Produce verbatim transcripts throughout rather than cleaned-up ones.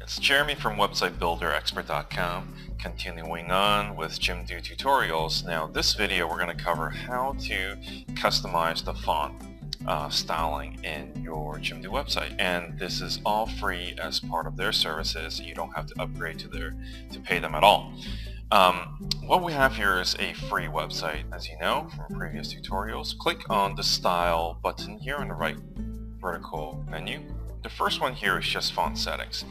It's Jeremy from website builder expert dot com, continuing on with Jimdo tutorials. Now this video we're going to cover how to customize the font uh, styling in your Jimdo website, and this is all free as part of their services. You don't have to upgrade to their to pay them at all. Um, what we have here is a free website, as you know from previous tutorials. Click on the style button here on the right vertical menu. The first one here is just font settings.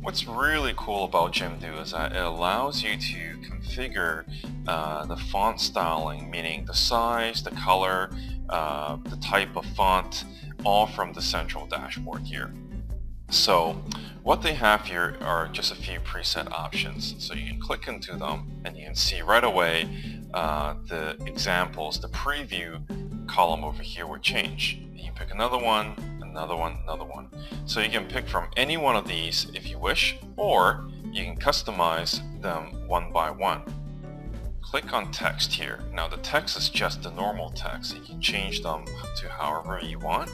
What's really cool about Jimdo is that it allows you to configure uh, the font styling, meaning the size, the color, uh, the type of font, all from the central dashboard here. So what they have here are just a few preset options. So you can click into them and you can see right away uh, the examples, the preview column over here will change. You pick another one, another one, another one. So you can pick from any one of these if you wish, or you can customize them one by one. Click on text here. Now the text is just the normal text. You can change them to however you want.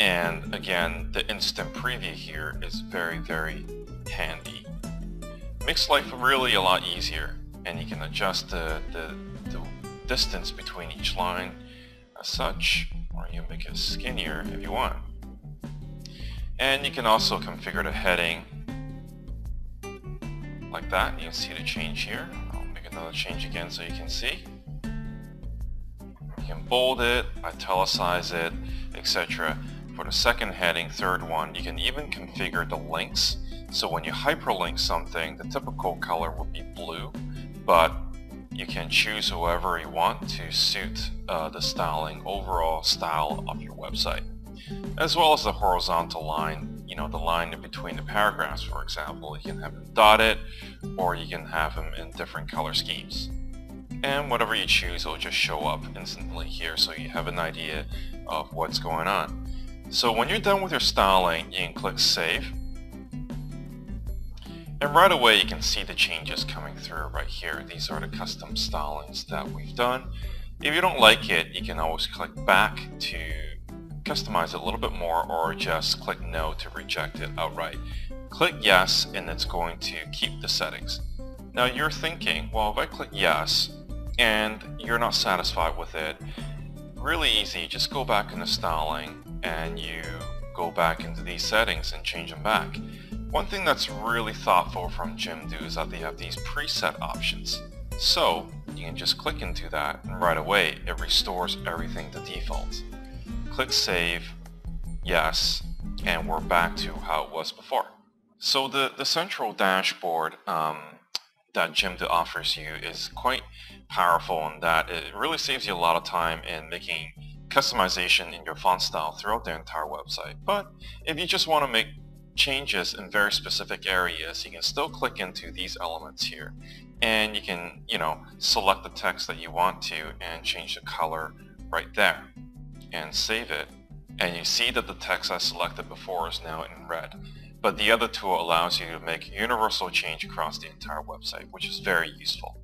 And again, the instant preview here is very, very handy. Makes life really a lot easier, and you can adjust the, the, the distance between each line as such, or you make it skinnier if you want. And you can also configure the heading like that. You can see the change here. I'll make another change again so you can see. You can bold it, italicize it, et cetera. For the second heading, third one, you can even configure the links. So when you hyperlink something, the typical color will be blue, but you can choose whoever you want to suit uh, the styling, overall style of your website, as well as the horizontal line, you know, the line in between the paragraphs, for example. You can have them dotted, or you can have them in different color schemes. And whatever you choose will just show up instantly here, so you have an idea of what's going on. So when you're done with your styling, you can click Save. And right away you can see the changes coming through right here. These are the custom stylings that we've done. If you don't like it, you can always click back to customize it a little bit more, or just click no to reject it outright. Click yes and it's going to keep the settings. Now you're thinking, well, if I click yes and you're not satisfied with it, really easy, just go back into styling and you go back into these settings and change them back. One thing that's really thoughtful from Jimdo is that they have these preset options. So you can just click into that and right away it restores everything to default. Click Save, yes, and we're back to how it was before. So the, the central dashboard um, that Jimdo offers you is quite powerful in that it really saves you a lot of time in making customization in your font style throughout the entire website. But if you just want to make changes in very specific areas, you can still click into these elements here, and you can, you know, select the text that you want to and change the color right there and save it. And you see that the text I selected before is now in red. But the other tool allows you to make universal change across the entire website, which is very useful.